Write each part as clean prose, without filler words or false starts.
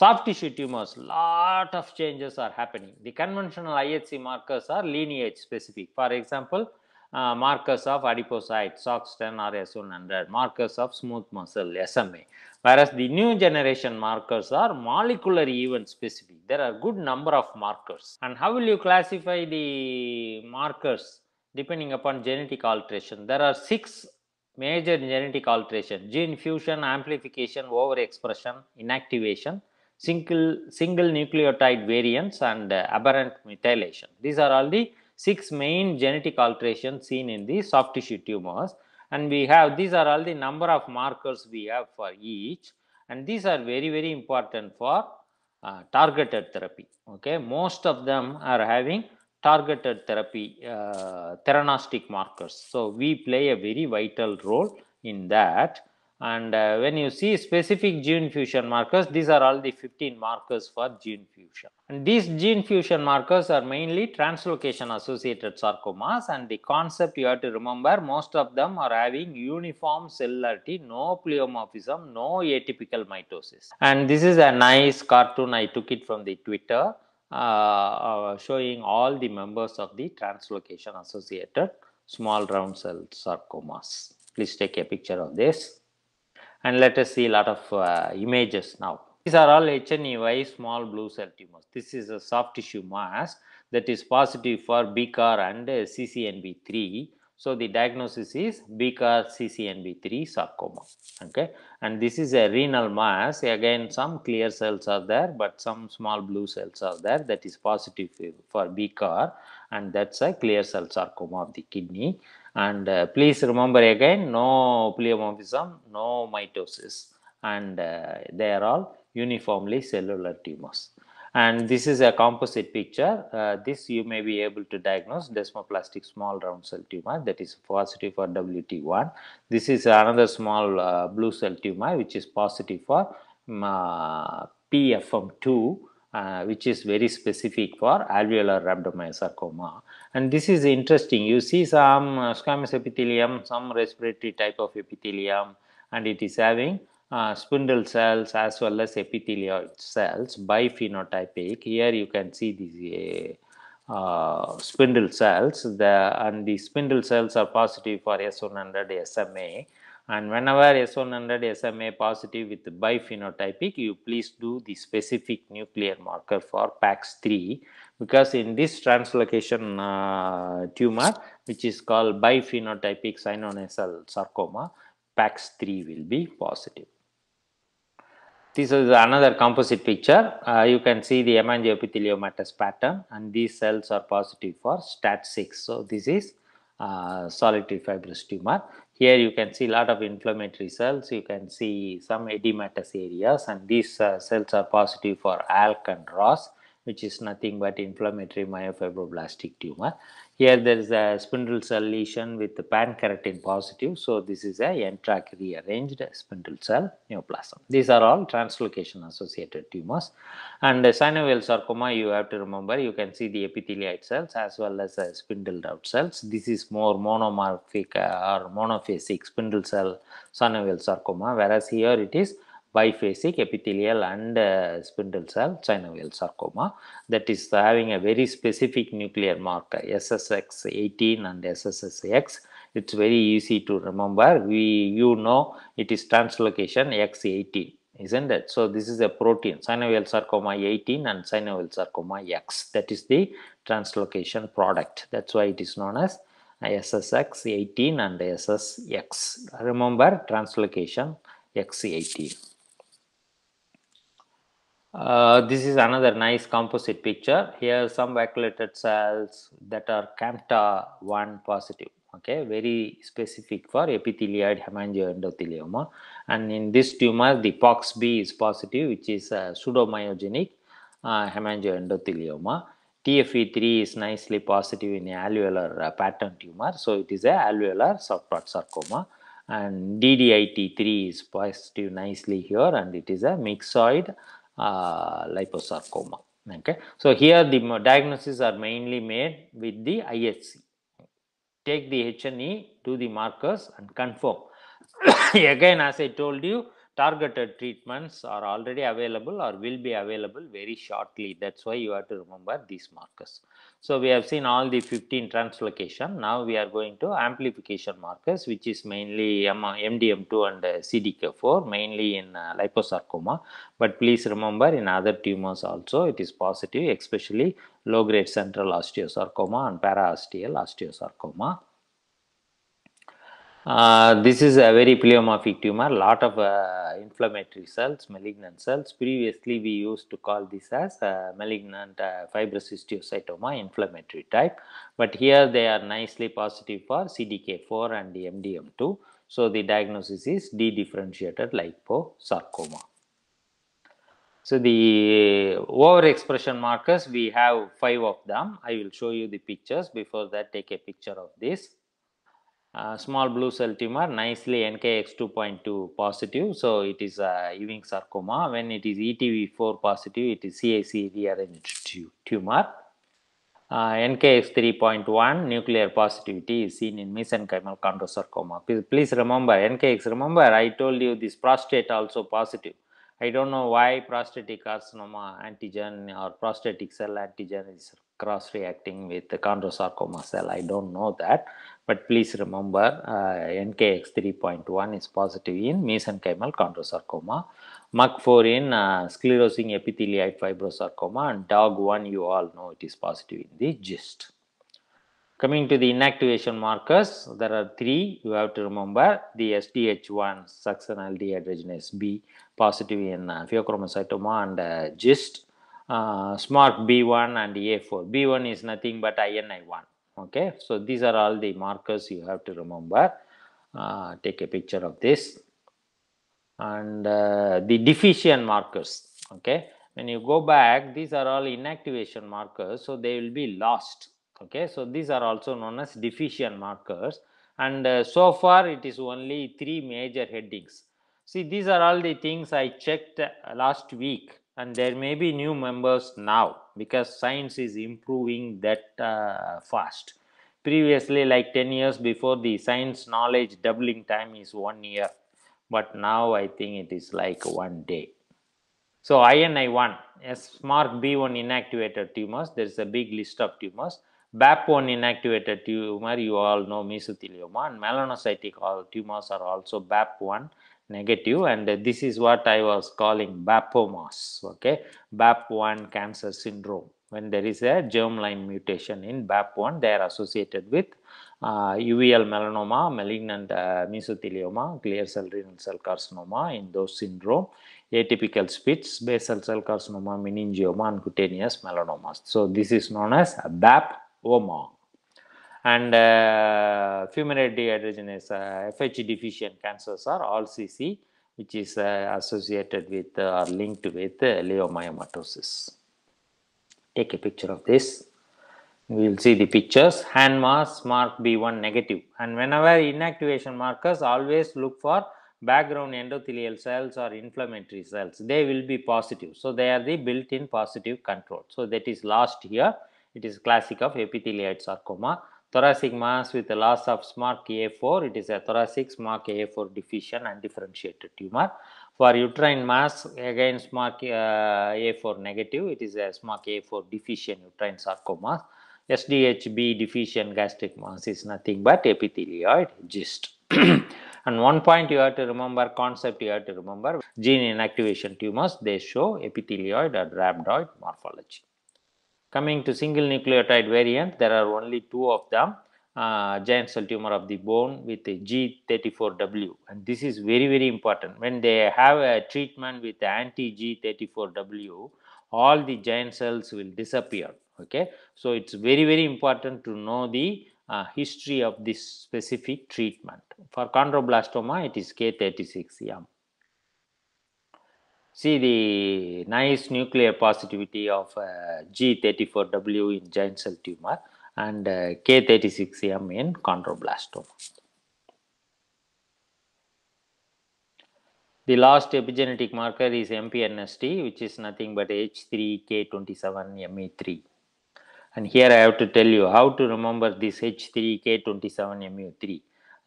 soft tissue tumors, lot of changes are happening. The conventional IHC markers are lineage specific. For example, markers of adipocyte, SOX10 or S100, markers of smooth muscle, SMA. Whereas the new generation markers are molecular event specific. There are good number of markers. And how will you classify the markers depending upon genetic alteration? There are 6 major genetic alteration: gene fusion, amplification, overexpression, inactivation, single nucleotide variants, and aberrant methylation. These are all the 6 main genetic alterations seen in the soft tissue tumors, and we have, these are all the number of markers we have for each, and these are very, very important for targeted therapy. Okay, most of them are having targeted therapy theranostic markers, so we play a very vital role in that. And when you see specific gene fusion markers, these are all the 15 markers for gene fusion. And these gene fusion markers are mainly translocation associated sarcomas, and the concept you have to remember, most of them are having uniform cellularity, no pleomorphism, no atypical mitosis. And this is a nice cartoon, I took it from the Twitter, showing all the members of the translocation associated small round cell sarcomas. Please take a picture of this. And let us see a lot of images now. These are all HNEY small blue cell tumors. This is a soft tissue mass that is positive for BCAR and ccnb3. So the diagnosis is BCAR ccnb3 sarcoma. Okay, and this is a renal mass. Again, some clear cells are there, but some small blue cells are there. That is positive for BCAR, and that's a clear cell sarcoma of the kidney. And please remember again, no pleomorphism, no mitosis, and they are all uniformly cellular tumors. And this is a composite picture. This you may be able to diagnose desmoplastic small round cell tumor, that is positive for WT1. This is another small blue cell tumor which is positive for PFM2. Which is very specific for alveolar rhabdomyosarcoma. And this is interesting. You see some squamous epithelium, some respiratory type of epithelium, and it is having spindle cells as well as epithelioid cells, biphenotypic. Here you can see these spindle cells, and the spindle cells are positive for S100 SMA. And whenever S100 SMA positive with biphenotypic, you please do the specific nuclear marker for PAX3, because in this translocation tumor, which is called biphenotypic cyanonasal sarcoma, PAX3 will be positive. This is another composite picture. You can see the hemangioepitheliomatous pattern, and these cells are positive for STAT6. So this is solitary fibrous tumor. Here you can see a lot of inflammatory cells. You can see some edematous areas, and these cells are positive for ALK and ROS, which is nothing but inflammatory myofibroblastic tumor. Here there is a spindle cell lesion with the pan-keratin positive, so this is a NTRK rearranged spindle cell neoplasm. These are all translocation associated tumors. And the synovial sarcoma, you have to remember, you can see the epithelioid cells as well as spindled out cells. This is more monomorphic or monophasic spindle cell synovial sarcoma, whereas here it is biphasic epithelial and spindle cell synovial sarcoma, that is having a very specific nuclear marker, SSX18 and SSX. It's very easy to remember. You know, it is translocation X18, isn't it? So this is a protein, synovial sarcoma 18 and synovial sarcoma X. That is the translocation product. That's why it is known as SSX18 and SSX. Remember, translocation X18. This is another nice composite picture. Here some vacuolated cells that are CAMTA1 positive. Okay, very specific for epithelioid hemangioendothelioma. And in this tumor, the POXB is positive, which is pseudomyogenic hemangioendothelioma. TFE3 is nicely positive in alveolar pattern tumor, so it is a alveolar soft rod sarcoma. And DDIT3 is positive nicely here, and it is a myxoid liposarcoma. Okay, so here the diagnoses are mainly made with the IHC. Take the HNE, do the markers, and confirm. Again, as I told you, targeted treatments are already available or will be available very shortly. That's why you have to remember these markers. So we have seen all the 15 translocation. Now we are going to amplification markers, which is mainly MDM2 and CDK4, mainly in liposarcoma. But please remember, in other tumors also it is positive, especially low grade central osteosarcoma and paraastial osteosarcoma. This is a very pleomorphic tumor, lot of inflammatory cells, malignant cells. Previously we used to call this as malignant fibrous histiocytoma, inflammatory type, but here they are nicely positive for CDK4 and the MDM2. So the diagnosis is dedifferentiated liposarcoma. So the overexpression markers, we have 5 of them. I will show you the pictures. Before that, take a picture of this. Small blue cell tumor, nicely NKX 2.2 positive, so it is Ewing sarcoma. When it is ETV4 positive, it is CIC rearranged tumor. NKX 3.1 nuclear positivity is seen in mesenchymal chondrosarcoma. Please remember NKX. Remember, I told you this prostate also positive. I don't know why prostatic carcinoma antigen or prostatic cell antigen is cross reacting with the chondrosarcoma cell. I don't know that, but please remember NKX 3.1 is positive in mesenchymal chondrosarcoma, MUC4 in sclerosing epithelioid fibrosarcoma, and DOG1 you all know it is positive in the GIST. Coming to the inactivation markers, there are 3 you have to remember. The SDH1 succinyl dehydrogenase B positive in pheochromocytoma and GIST. SMARC B1 and A4. B1 is nothing but INI1. Okay, so these are all the markers you have to remember. Take a picture of this. And the deficient markers. Okay, when you go back, these are all inactivation markers, so they will be lost. Okay, so these are also known as deficient markers. And so far it is only 3 major headings. See, these are all the things I checked last week. And there may be new members now because science is improving that fast. Previously, like 10 years before, the science knowledge doubling time is 1 year, but now I think it is like 1 day. So INI1, SMARC B1 inactivated tumors, there is a big list of tumors. BAP1 inactivated tumor, you all know mesothelioma, and melanocytic tumors are also BAP1 negative, and this is what I was calling BAPOMAS. Okay, BAP1 cancer syndrome. When there is a germline mutation in BAP1, they are associated with uveal melanoma, malignant mesothelioma, clear cell renal cell carcinoma in those syndrome, atypical Spitz, basal cell carcinoma, meningioma, and cutaneous melanomas. So this is known as BAPOMA. And fumarate dehydrogenase FH deficient cancers are ALCC, which is associated with or linked with leiomyomatosis. Take a picture of this. We will see the pictures. HANMAS, SMARC B1 negative. And whenever inactivation markers, always look for background endothelial cells or inflammatory cells. They will be positive. So they are the built-in positive control. So that is lost here. It is classic of epithelioid sarcoma. Thoracic mass with the loss of SMARC A4, it is a thoracic SMARC A4 deficient and differentiated tumor. For uterine mass, again SMARC A4 negative, it is a SMARC A4 deficient uterine sarcoma. SDHB deficient gastric mass is nothing but epithelioid GIST. And one point you have to remember, concept you have to remember, gene inactivation tumors, they show epithelioid or rhabdoid morphology. Coming to single nucleotide variant, there are only 2 of them, giant cell tumor of the bone with a G34W, and this is very, very important. When they have a treatment with anti-G34W, all the giant cells will disappear. Okay, so it's very, very important to know the history of this specific treatment. For chondroblastoma, it is K36M. See the nice nuclear positivity of G34W in giant cell tumor and K36M in chondroblastoma. The last epigenetic marker is MPNST, which is nothing but H3K27ME3. And here I have to tell you how to remember this H3K27ME3.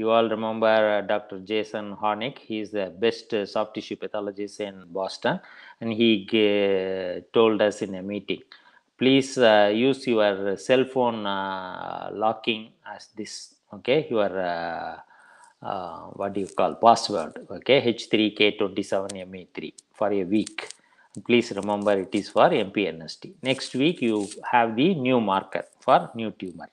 You all remember Dr. Jason Hornick. He is the best soft tissue pathologist in Boston, and he told us in a meeting, please use your cell phone locking as this, okay, your what do you call, password, okay, H3K27ME3 for a week. Please remember it is for MPNST. Next week you have the new marker for new tumor,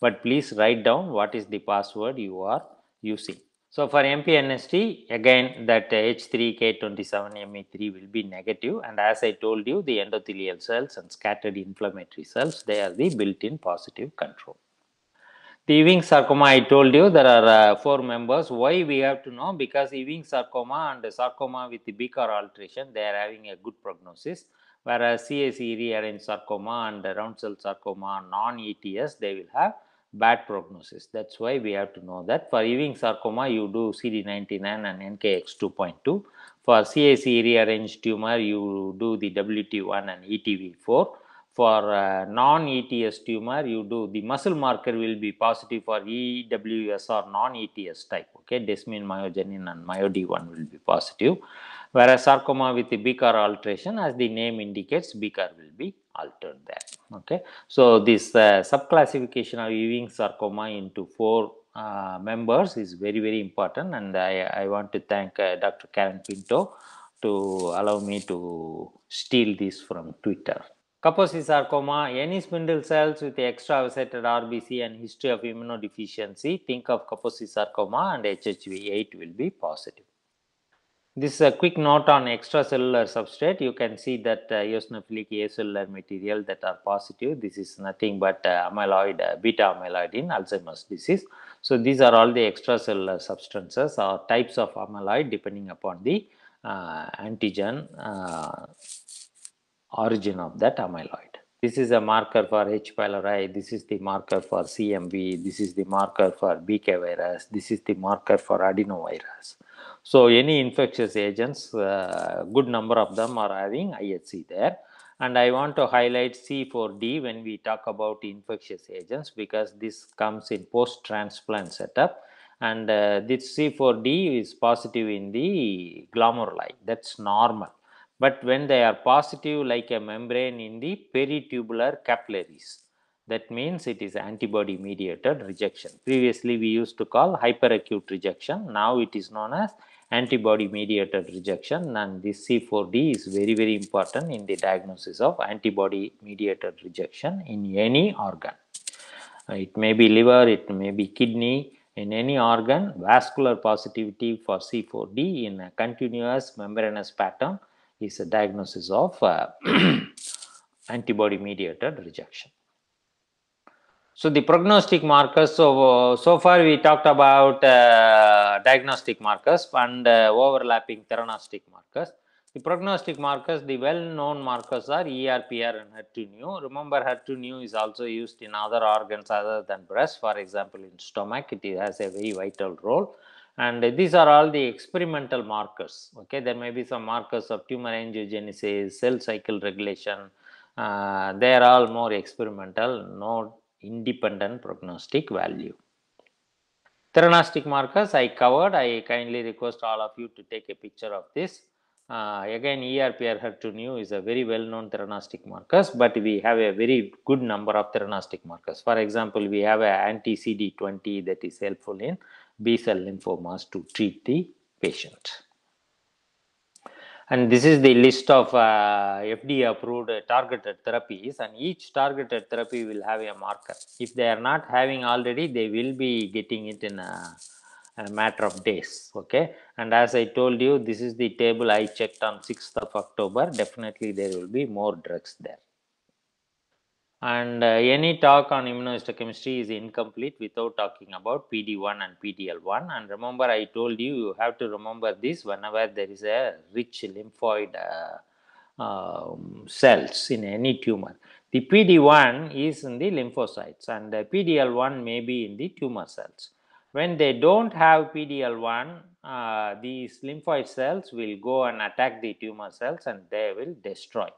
but please write down what is the password you are using. So for MPNST, again that H3K27ME3 will be negative, and as I told you, the endothelial cells and scattered inflammatory cells, they are the built-in positive control. The Ewing sarcoma, I told you there are four members. Why we have to know? Because Ewing sarcoma and sarcoma with the BCAR alteration, they are having a good prognosis. Whereas CAC rearranged sarcoma and round cell sarcoma, non-ETS, they will have bad prognosis. That's why we have to know that. For Ewing sarcoma, you do CD99 and NKX 2.2. For CAC rearranged tumor, you do the WT1 and ETV4. For non-ETS tumor, you do the muscle marker will be positive for EWS or non-ETS type, okay, desmin, myogenin and myod1 will be positive. Whereas sarcoma with the BCAR alteration, as the name indicates, BCAR will be altered there, okay. So this subclassification of Ewing sarcoma into four members is very, very important, and I want to thank Dr. Karen Pinto to allow me to steal this from Twitter. Kaposi sarcoma, any spindle cells with extravasected RBC and history of immunodeficiency, think of Kaposi sarcoma and HHV8 will be positive. This is a quick note on extracellular substrate. You can see that eosinophilic acellular material that are positive. This is nothing but amyloid, beta amyloid in Alzheimer's disease. So these are all the extracellular substances or types of amyloid depending upon the antigen origin of that amyloid. This is a marker for H. pylori, this is the marker for CMV, this is the marker for BK virus, this is the marker for adenovirus. So any infectious agents, good number of them are having IHC there. And I want to highlight C4d when we talk about infectious agents, because this comes in post-transplant setup. And this C4d is positive in the glomeruli, that's normal. But when they are positive like a membrane in the peritubular capillaries, that means it is antibody mediated rejection. Previously we used to call hyperacute rejection, now it is known as antibody mediated rejection, and this C4d is very, very important in the diagnosis of antibody mediated rejection in any organ. It may be liver, it may be kidney. In any organ, vascular positivity for C4d in a continuous membranous pattern is a diagnosis of antibody mediated rejection. So the prognostic markers, so far we talked about diagnostic markers and overlapping theranostic markers. The prognostic markers, the well known markers are ERPR and HER2NU. Remember, HER2NU is also used in other organs other than breast. For example, in stomach it has a very vital role. And these are all the experimental markers, okay. There may be some markers of tumor angiogenesis, cell cycle regulation, they are all more experimental, no independent prognostic value. Theranostic markers I covered. I kindly request all of you to take a picture of this. Again, ERPR HER2NU is a very well known theranostic markers, but we have a very good number of theranostic markers. For example, we have an anti-CD20 that is helpful in B-cell lymphomas to treat the patient. And this is the list of FDA approved targeted therapies, and each targeted therapy will have a marker. If they are not having already, they will be getting it in a matter of days, okay. And as I told you, this is the table I checked on 6th of October. Definitely there will be more drugs there. And any talk on immunohistochemistry is incomplete without talking about PD-1 and PD-L1. And remember, I told you, you have to remember this whenever there is a rich lymphoid cells in any tumor. The PD-1 is in the lymphocytes and the PD-L1 may be in the tumor cells. When they don't have PD-L1, these lymphoid cells will go and attack the tumor cells and they will destroy.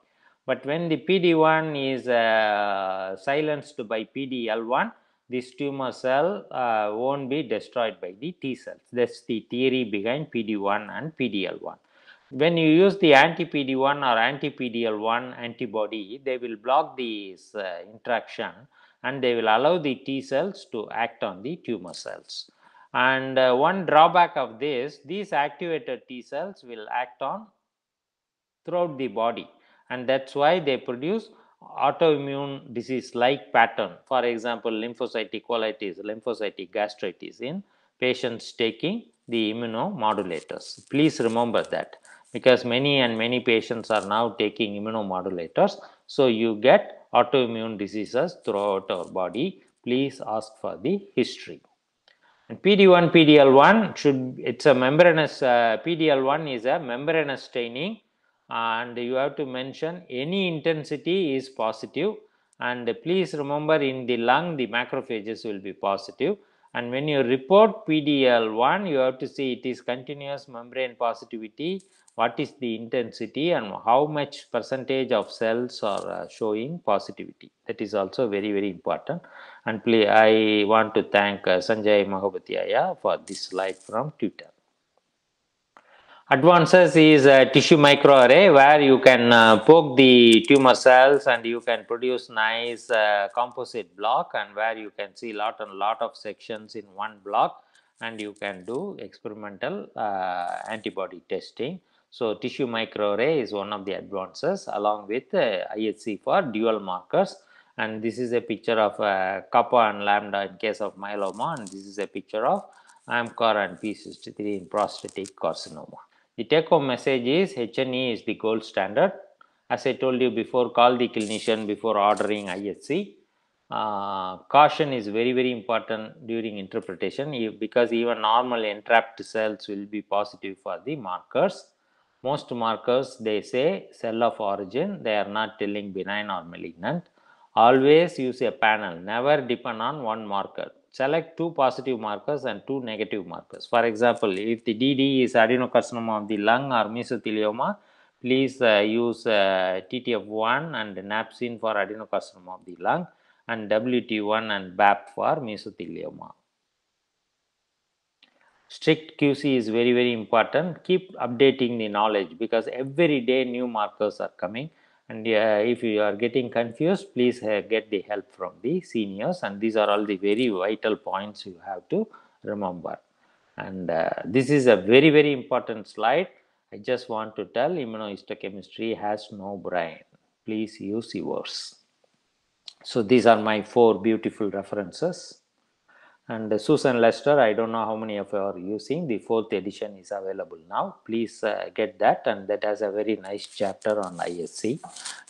But when the PD-1 is silenced by PD-L1, this tumor cell won't be destroyed by the T cells. That's the theory behind PD-1 and PD-L1. When you use the anti-PD-1 or anti-PD-L1 antibody, they will block this interaction and they will allow the T cells to act on the tumor cells. And one drawback of this, these activated T cells will act on throughout the body, and that's why they produce autoimmune disease like pattern. For example, lymphocytic colitis, lymphocytic gastritis in patients taking the immunomodulators. Please remember that, because many patients are now taking immunomodulators. So you get autoimmune diseases throughout our body. Please ask for the history. And PD-1, PD-L1 it's a membranous, PD-L1 is a membranous staining, and you have to mention any intensity is positive, and please remember in the lung the macrophages will be positive, and when you report PD-L1 you have to see it is continuous membrane positivity, what is the intensity and how much percentage of cells are showing positivity. That is also very, very important. And I want to thank Sanjay Mahapatyaya for this slide from Twitter. Advances is a tissue microarray where you can poke the tumor cells and you can produce nice composite block, and where you can see lot of sections in one block, and you can do experimental antibody testing. So tissue microarray is one of the advances, along with IHC for dual markers. And this is a picture of kappa and lambda in case of myeloma, and this is a picture of AMCAR and P63 in prostatic carcinoma. The take-home message is HNE is the gold standard. As I told you before, call the clinician before ordering IHC. Caution is very, very important during interpretation, because even normal entrapped cells will be positive for the markers. Most markers, they say cell of origin, they are not telling benign or malignant. Always use a panel, never depend on one marker. Select two positive markers and two negative markers. For example, if the DD is adenocarcinoma of the lung or mesothelioma, please use TTF1 and napsin for adenocarcinoma of the lung, and WT1 and BAP for mesothelioma. Strict QC is very, very important. Keep updating the knowledge, because every day new markers are coming. And if you are getting confused, please get the help from the seniors, and these are all the very vital points you have to remember. And this is a very, very important slide. I just want to tell, immunohistochemistry has no brain. Please use yours. So these are my four beautiful references. And Susan Lester, I don't know how many of you are using. The 4th edition is available now. Please get that, and that has a very nice chapter on IHC.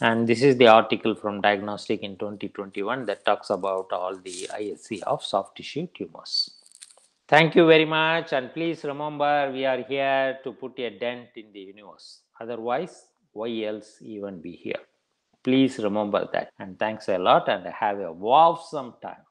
And this is the article from Diagnostic in 2021 that talks about all the IHC of soft tissue tumors. Thank you very much, and please remember we are here to put a dent in the universe. Otherwise, why else even be here? Please remember that, and thanks a lot, and have a awesome time.